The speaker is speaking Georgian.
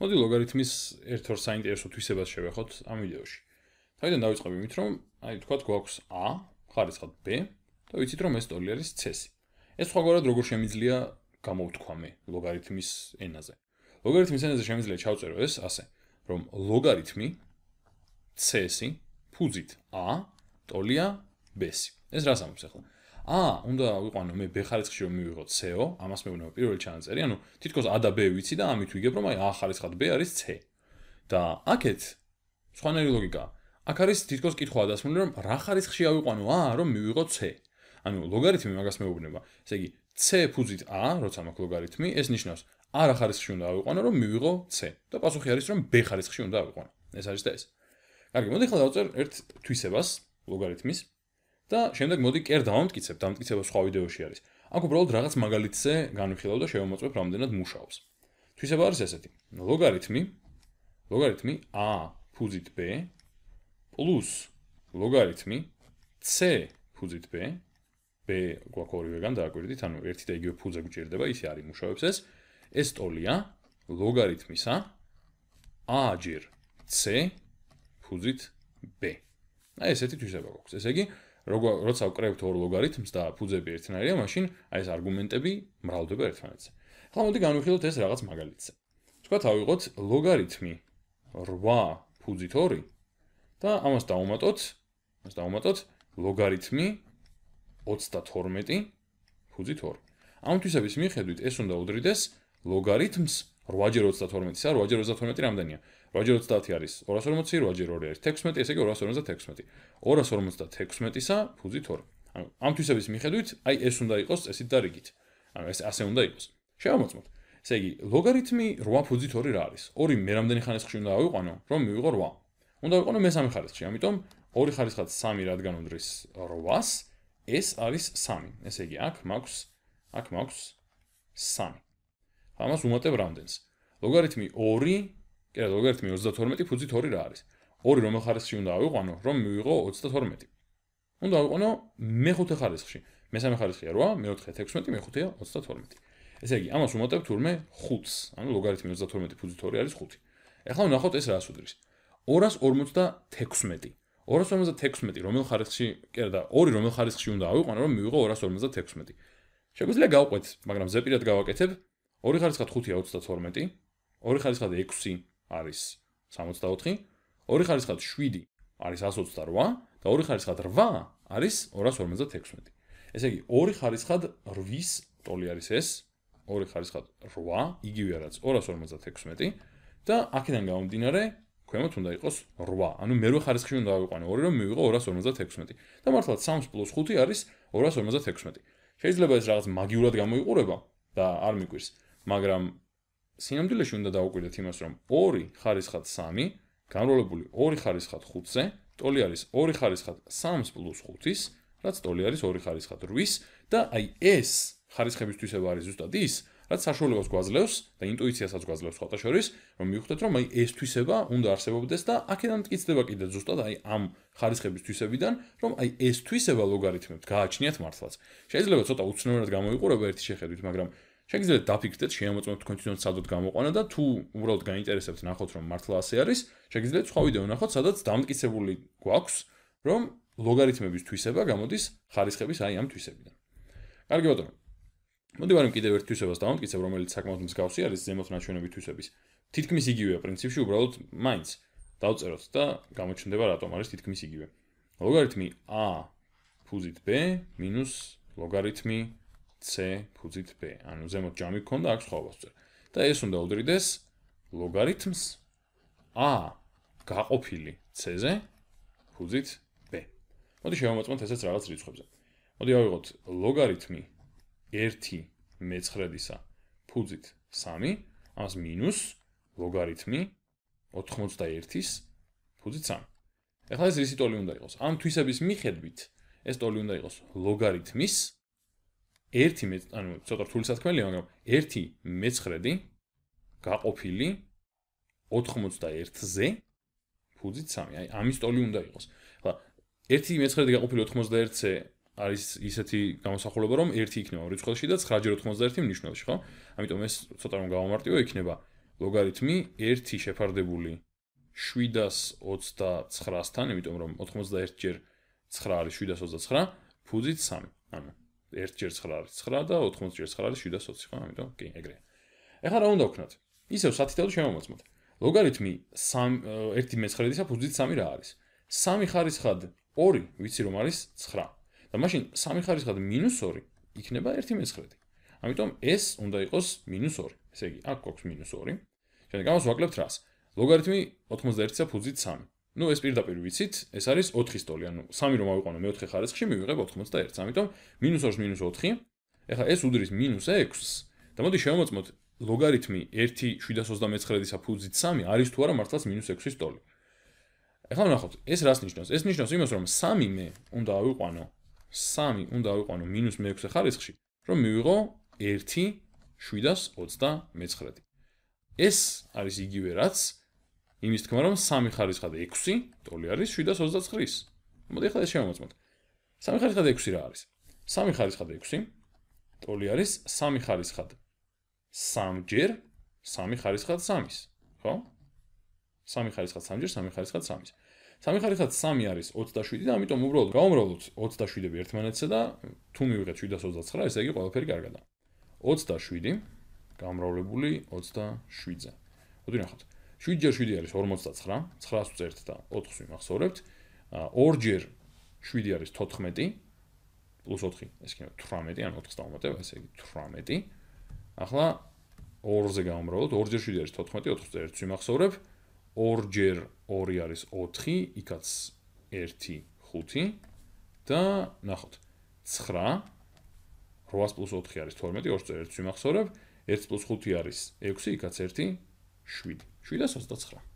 მოდი ლოგარითმის ერთ ორ საინტერესო თვისებას შევეხოთ ამ ვიდეოში. Თავიდან დავიწყებ იმით, რომ აი თქვათ გვაქვს a, ხარისხად b და ვიცით, რომ ეს ტოლი არის c-ი. ეს სხვაგვარად როგორ შემიძლია გამოვთქვა მე ლოგარითმის ენაზე. ლოგარითმის ენაზე შემიძლია ჩავწერო ეს ასე, რომ ლოგარითმი c-ი ფუძით a ტოლია b-ს. ეს რას ამბობს ახლა? a უნდა ვიყვანო მე b ხარისხში რომ მივიღოთ c-ო, ამას მევუნება პირველი ჩანაწერი, ანუ თითქოს a და b ვიცი და ამით ვიგებ, რომ აი a ხარისხად b არის c. და აქეთ სხვანაირი ლოგიკაა. აქ არის თითქოს კითხვა დასმული, რომ რა ხარისხში ავიყვანო a, რომ მივიღოთ c. ანუ ლოგარითმი მაგას მეუბნება. ესე იგი, c ფუძით a, როცა მაქვს ლოგარითმი, ეს ნიშნავს არა ხარისხში უნდა ავიყვანო, რომ მივიღო c. და პასუხი არის, რომ b ხარისხში უნდა ავიყვანო. ეს არის და ეს. კარგი, მოდი ახლა დავწერთ ერთ თვისებას ლოგარითმის და შემდეგ მოდი კერ დავამტკიცებ, დამტკიცება სხვა ვიდეოში არის. აქ უბრალოდ რაღაც მაგალითზე განვიხილავ და შევამოწმებ რამდენად მუშაობს. თვისება არის ესეთი. ლოგარითმი a ფუძით b პლუს ლოგარითმი c ფუძით b, b გვაქვს ორივეგან დააკვირდით, ანუ ერთი და იგივე ფუძე გვჭირდება, ისე არ იმუშავებს ეს. ეს ტოლია ლოგარითმისა a ჯერ c ფუძით b. აი ესეთი თვისება გვაქვს. ესე იგი, როცა ვკრევთ ორ ლოგარითმს და ფუძები ერთნაირია, მაშინ აი ეს არგუმენტები მრავლდება ერთმანეთზე. ახლა მოდი განვიხილოთ ეს რაღაც მაგალითზე. თქვა ავიღოთ ლოგარითმი 8 ფუძით 2 და ამას დავუმატოთ ლოგარითმი 32 ფუძით 2. ამ თვისების მიხედვით ეს უნდა უდრიდეს ლოგარითმს 8/32-ისა, 8/32 რამდენია? 8/30 არის 240, 8/2 არის 16, ესე იგი 256. 256-ისა ფუძით 2. ანუ ამ თვისების მიხედვით, აი ეს უნდა იყოს წესით და რიგით. ანუ ეს ასე უნდა იყოს. შევამოწმოთ. ესე იგი, ლოგარითმი 8/2 რა არის? 2 მე რამდენი ხარისხში უნდა ავიყვანო, რომ მივიღო 8? უნდა ვიყო მესამე ხარისხში, ამიტომ 2 ხარისხად 3 რადგან უდრის 8-ს, ეს არის 3. ესე იგი, აქ მაქვს 3. ამას უმატებ რამდენს? ლოგარითმი 2, ლოგარითმი 32 ფუძით 2 რა არის? 2 რომელ ხარისხში უნდა ავიყვანო, რომ მივიღო 32? უნდა ავიყვანო მეხუთე ხარისხში. მესამე ხარისხია 8, მეოთხე 16, მეხუთეა 32. ესე იგი, ამას უმატებ თურმე 5-ს, ანუ ლოგარითმი 32 ფუძით 2 არის 5. ახლა ვნახოთ ეს რას უდრის. 256. 256 რომელ ხარისხში, და 2 რომელ ხარისხში უნდა ავიყვანო, რომ მივიღო 256. შეგვიძლია გავყვეთ, მაგრამ ზეპირად გავაკეთებ. 2 ხარისხად 5-ია 32, 2 ხარისხად 6 არის 64, 2 ხარისხად 7 არის 128 და 2 ხარისხად 8 არის 256. ესე იგი, 2 ხარისხად 8-ის ტოლი არის ეს, 2 ხარისხად 8, იგივე რაც 256 და აქედან გამომდინარე ქვემოთ უნდა იყოს 8, ანუ მერვე ხარისხში უნდა ავიყვანო 2, რომ მივიღო 256. და მართლაც 3+5 არის 256. შეიძლება ეს რაღაც მაგიურად გამოიყურება და არ მიგვირს, მაგრამ სინამდვილეში უნდა დავუკვირდეთ იმას, რომ 2 ხარისხად 3 განროლებული 2 ხარისხად 5-ზე ტოლი არის 2 ხარისხად 3+5-ის, რაც ტოლი არის 2 ხარისხად 8-ის და აი ეს ხარისხების თვისება არის ზუსტად ის, რაც საშუალებას გვაძლევს და ინტუიციასაც გვაძლევს სხვათა შორის, რომ მივხვდეთ, რომ აი ეს თვისება უნდა არსებობდეს და აქედან მტკიცდება კიდევ ზუსტად აი ამ ხარისხების თვისებიდან, რომ აი ეს თვისება ლოგარითმებს გააჩნიათ მართლაც. შეიძლება ცოტა უცნობად გამოიყურება ერთი შეხედვით, მაგრამ შეგიძლიათ დაფიქრდეთ, შეამოწმოთ თქვენ თვითონ სადღაც გამოყვანა და თუ უბრალოდ გაინტერესებთ, ნახოთ, რომ მართლა ასე არის, შეგიძლიათ სხვა ვიდეო ნახოთ, სადაც დამტკიცებული გვაქვს, რომ ლოგარითმების თვისება გამოდის ხარისხების აი ამ თვისებიდან. კარგი ბატონო, მოდი ვარ კიდევ ერთ თვისებას დავამტკიცებ, რომელიც საკმაოდ მსგავსი არის ზემოთ ნაჩვენები თვისების. თითქმის იგივეა პრინციპში, უბრალოდ მაინც დავწეროთ და გამოჩნდება რატომ არის თითქმის იგივე. ლოგარითმი a ფუძით b მინუს ლოგარითმი c ფუძით b. ანუ ზემოთ ჯამი გქონდა, აქ სხვა ვასწერ. და ეს უნდა უდრიდეს ლოგარითმს a გაყოფილი c-ზე ფუძით b. მოდი შევამოწმოთ ესეც რაღაც რიცხვებზე. მოდი ავიღოთ ლოგარითმი 1/9-ისა ფუძით 3, ამას მინუს ლოგარითმი 81-ის ფუძით 3. ახლა ეს რისი ტოლი უნდა იყოს? ამ თვისების მიხედვით ეს ტოლი უნდა იყოს ლოგარითმის 1/9, ანუ ცოტა რთული სათქმელია, მაგრამ 1/9 გაყოფილი 81-ზე ფუძით 3. აი ამის ტოლი უნდა იყოს. ახლა 1/9 გაყოფილი 81-ზე არის ისეთი გამოსახულება, რომ 1 იქნება რიცხვში და 9/81 ნიშნულში, ხო? ამიტომ ეს ცოტა რომ გავამარტივო, იქნება ლოგარითმი 1 შეფარდებული 729-სთან, იმიტომ რომ 91 ჯერ 9 არის 729, ფუძით 3. ანუ 1 ჯერ 9 არის 9 და 80 ჯერ 9 არის 729, ამიტომ კი, ეგრე. ეხლა რა უნდა ვქნათ? ისევ 10-ით შემოვაწყოთ. ლოგარითმი 1/9-ისა ფუძით 3 რა არის? 3 ხარისხად 2, ვიცი რომ არის 9. და მაშინ 3 ხარისხად -2 იქნება 1/9. ამიტომ ეს უნდა იყოს -2. ესე იგი, აქ გვაქვს -2. შემდეგ გამოვაკლებთ რას? ლოგარითმი 91-ისა ფუძით 3. ნუ ეს პირდაპირ ვიცით, ეს არის 4-ის ტოლი, ანუ 3 რომ ავიყვანო მე-4 ხარისხში, მივიღებ 91. ამიტომ -2-ს -4. ეხლა ეს უდრის -6-ს. და მოდი შევამოწმოთ ლოგარითმი 1/729-ისა ფუძით 3 არის თუ არა მართლაც -6-ის ტოლი. ეხლა ვნახოთ, ეს რას ნიშნავს? ეს ნიშნავს იმას, რომ 3 მე უნდა ავიყვანო, 3 უნდა ავიყვანო -6 ხარისხში, რომ მივიღო 1/729. ეს არის იგივე რაც იმის თქმა, რომ 3 ხარისხად 6 ტოლი არის 729-ის. მოდი ახლა ეს შევამოწმოთ. 3 ხარისხად 6 რა არის? 3 ხარისხად 6 ტოლი არის 3 ხარისხად 3 ჯერ 3 ხარისხად 3-ის, ხო? 3 ხარისხად 3 ჯერ 3 ხარისხად 3-ის. 3 ხარისხად 3 არის 27 და ამიტომ უბრალოდ გავუმრავლოთ 27-ები ერთმანეთს და თუ მივიღეთ 729, ესე იგი ყველაფერი კარგადაა. 27 გამრავლებული 27-ზე. მოდი ნახოთ. 7 ჯერ 7 არის 59, 9-ს ვწერთ და 4-ს ვიმახსოვრებთ. 2 ჯერ 7 არის 14 პლუს 4, ეს იქნება 18, ან 4-ს დავუმატებ, ესე იგი 18. ახლა 2-ზე გამრავლოთ. 2 ჯერ 7 არის 14, 4-ს ვწერთ, ვიმახსოვრებ. 2 ჯერ 2 არის 4, იქაც 1, 5 და ნახოთ. 9, 8 პლუს 4 არის 12, 2-ს ვწერთ, ვიმახსოვრებ. 1 პლუს 5 არის 6, იქაც 1, 7, 729.